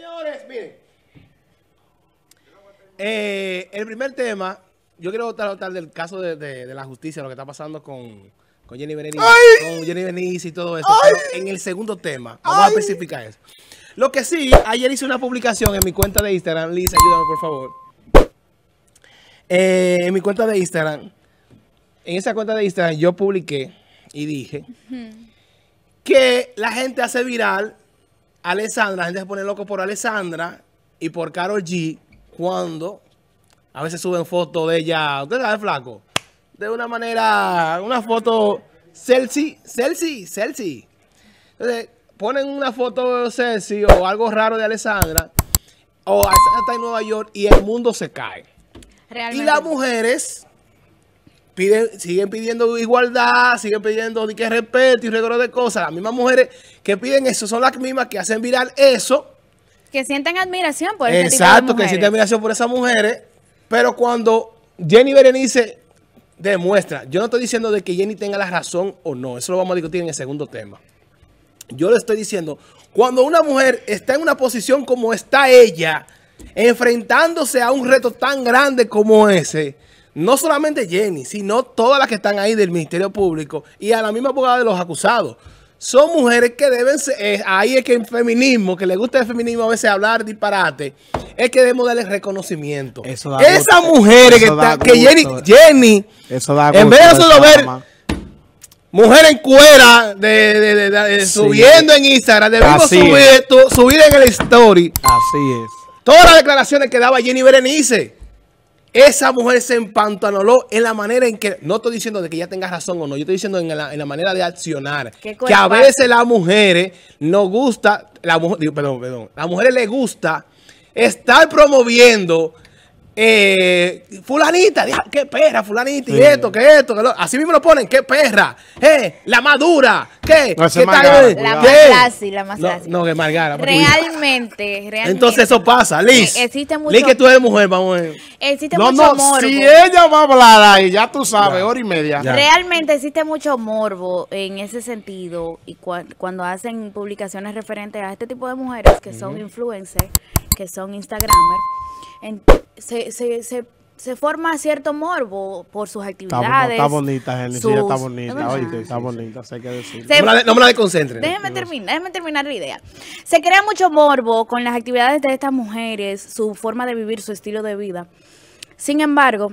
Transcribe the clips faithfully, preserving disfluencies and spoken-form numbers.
Señores, miren. Eh, el primer tema, yo quiero tratar del caso de, de, de la justicia, lo que está pasando con, con Yeni Berenice, con Yeni Berenice y todo eso. Pero en el segundo tema, vamos ¡ay! A especificar eso. Lo que sí, ayer hice una publicación en mi cuenta de Instagram. Liz, ayúdame, por favor. Eh, en mi cuenta de Instagram, en esa cuenta de Instagram, yo publiqué y dije uh-huh. que la gente hace viral a Alessandra, la gente se pone loco por Alessandra y por Karol G cuando a veces suben fotos de ella. ¿Usted sabe, flaco? De una manera, una foto selfie, selfie, selfie. Entonces, ponen una foto selfie o algo raro de Alessandra o Alessandra está en Nueva York y el mundo se cae. Realmente. Y las mujeres piden, siguen pidiendo igualdad, siguen pidiendo que respeto y rigor de cosas. Las mismas mujeres que piden eso son las mismas que hacen viral eso. Que sienten admiración por ese exacto, tipo de mujeres. Que sienten admiración por esas mujeres. Pero cuando Yeni Berenice demuestra, yo no estoy diciendo de que Yeni tenga la razón o no, eso lo vamos a discutir en el segundo tema. Yo le estoy diciendo, cuando una mujer está en una posición como está ella, enfrentándose a un reto tan grande como ese, no solamente Yeni, sino todas las que están ahí del Ministerio Público y a la misma abogada de los acusados. Son mujeres que deben ser, eh, ahí es que el feminismo, que le gusta el feminismo a veces hablar disparate, es que debemos darle reconocimiento. Esas mujeres que están, que Yeni, Yeni eso da gusto, en vez de solo ver mujer en cuera de, de, de, de, de, sí. subiendo en Instagram, debemos así subir es. Esto, subir en el story. Así es. Todas las declaraciones que daba Yeni Berenice, esa mujer se empantanoló en la manera en que, no estoy diciendo de que ella tenga razón o no, yo estoy diciendo en la, en la manera de accionar, que a veces las mujeres nos gusta, la, digo, perdón, perdón, las mujeres les gusta estar promoviendo eh, fulanita, qué perra, fulanita, y sí. esto, que esto, que lo, así mismo lo ponen, qué perra, eh, la madura, qué, no, qué tal, la más classy, la más classy. No, no, que Margara. Realmente, realmente. Entonces eso pasa, Liz. Existe mucho. Liz, que tú eres mujer, vamos a ver. Existe no, mucho no, morbo. Si ella va a hablar ahí, ya tú sabes, ya. hora y media. Ya. Realmente existe mucho morbo en ese sentido y cu cuando hacen publicaciones referentes a este tipo de mujeres que mm. son influencers, que son instagramers, en, se, se, se, se forma cierto morbo por sus actividades. Está bonita, Jenny, sus... está bonita, no, oíste, no, está sí, bonita, sé sí. qué decir. Se... No, no me la desconcentren. Déjeme terminar, déjeme terminar la idea. Se crea mucho morbo con las actividades de estas mujeres, su forma de vivir, su estilo de vida. Sin embargo,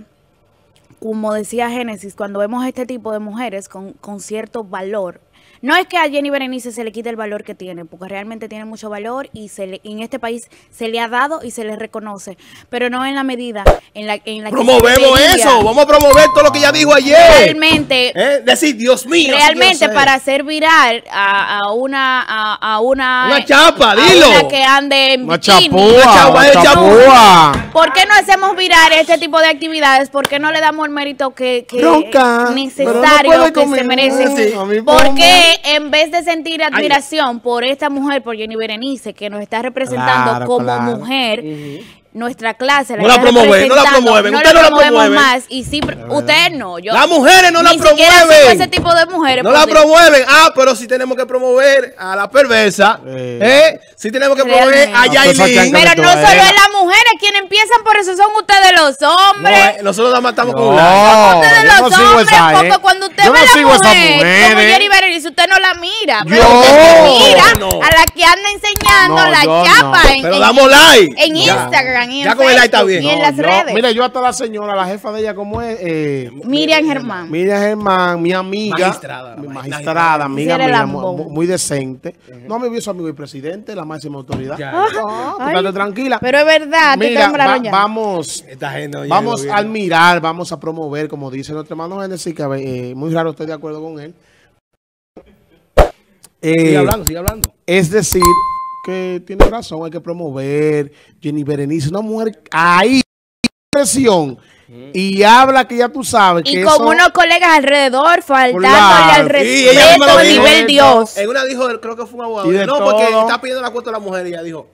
como decía Génesis, cuando vemos este tipo de mujeres con, con cierto valor, no es que a Yeni Berenice se le quite el valor que tiene, porque realmente tiene mucho valor y se le, en este país se le ha dado y se le reconoce, pero no en la medida en la, en la que promovemos eso, vamos a promover todo lo que ella dijo ayer. Realmente, ¿eh? Decir, Dios mío. Realmente Dios para hacer viral a, a una a, a una una chapa, a dilo. Una que ande en una bikini, chapúa, una chapa de chapúa. ¿Por qué no hacemos viral este tipo de actividades? ¿Por qué no le damos el mérito que, que Bronca, necesario no que comer, se merece? Sí. ¿Por qué? En vez de sentir admiración ay. Por esta mujer, por Yeni Berenice, que nos está representando claro, como claro. mujer, uh-huh. nuestra clase. La no, la promueve, no la promueven, no la promueven. No la promovemos más. Y sí, usted no. Yo, las mujeres no la promueven. Ese tipo de mujeres. No la Dios. Promueven. Ah, pero sí tenemos que promover a la perversa. Eh. ¿Eh? Sí tenemos que realmente. Promover a Yailin. No, pero no solo es las mujeres quienes empiezan por eso, son ustedes los hombres. No, nosotros la matamos no. con una. No, ustedes los no hombres, esa, porque eh. cuando usted yo ve no a la mujer, como Yeni Berenice, usted no la mira. Pero yo. Usted mira no. a la que anda enseñando no, la chapa no. en, pero en, damos like. En Instagram. Ya con el like está bien. No, yo, mira, yo hasta la señora, la jefa de ella, ¿cómo es? Eh, Miriam Germán. Miriam Germán, mi amiga. Magistrada. Mi magistrada, magistrada amiga mía, muy, muy decente. No me vio su amigo el presidente, la máxima autoridad. Ya, no, ay, tranquila. Pero es verdad, mira, te va, ya. vamos, esta gente no vamos a admirar, vamos a promover, como dice nuestro hermano Génesis, que eh, muy raro estoy de acuerdo con él. Eh, sigue hablando, sigue hablando. Es decir... que tiene razón, hay que promover Yeni Berenice, una mujer ahí presión y habla que ya tú sabes que y con eso, unos colegas alrededor faltándole al respeto a nivel Dios. En una dijo, creo que fue un abogado, no, todo. Porque está pidiendo la cuota de la mujer y ella dijo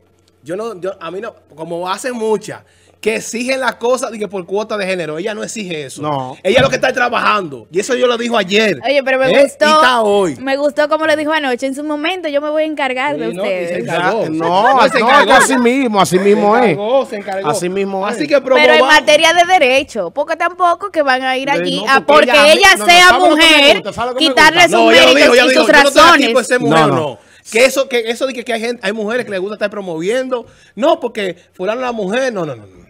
Yo no, yo, a mí no, como hacen muchas, que exigen las cosas que por cuota de género. Ella no exige eso. No. Ella es lo que está trabajando. Y eso yo lo dijo ayer. Oye, pero me ¿eh? gustó. Y está hoy. Me gustó como lo dijo anoche. En su momento yo me voy a encargar sí, de no, ustedes. No, no, no, se encargó. No, así mismo, así mismo es. Se encargó. Así mismo es. Así que promovamos. Pero en materia de derecho, porque tampoco que van a ir allí no, a porque ella, ella no, sea no, mujer, gusta, quitarle sus no, méritos y sus razones. No, no. Que eso, que eso de que hay gente, hay mujeres que les gusta estar promoviendo. No, porque fulano la mujer. No, no, no, no.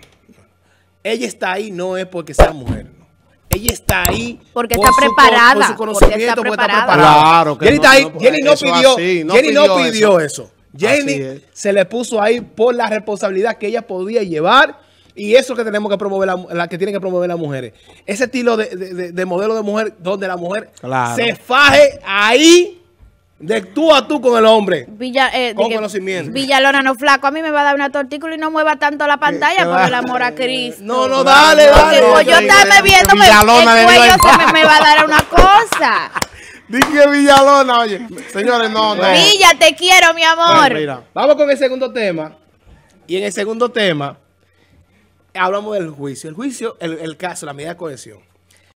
Ella está ahí, no es porque sea mujer. No. Ella está ahí porque por está su, preparada. Por su conocimiento, porque está preparada. Claro, que Jenny no, está ahí. No, Jenny no pidió, así, no Jenny pidió no pidió eso. eso. Jenny se le puso ahí por la responsabilidad que ella podía llevar. Y eso que tenemos que promover, la, la que tienen que promover las mujeres. Ese estilo de, de, de modelo de mujer donde la mujer claro. se faje ahí. De tú a tú con el hombre. Villa, eh, con conocimiento. Villalona no flaco. A mí me va a dar una tortícula y no mueva tanto la pantalla por el amor a Cristo. No, no, dale, dale. Porque pues yo estaba viendo, el cuello se me, me va a dar una cosa. Dije Villalona, oye. Señores, no, no. Villa, te quiero, mi amor. Bueno, mira. Vamos con el segundo tema. Y en el segundo tema, hablamos del juicio. El juicio, el, el caso, la medida de cohesión.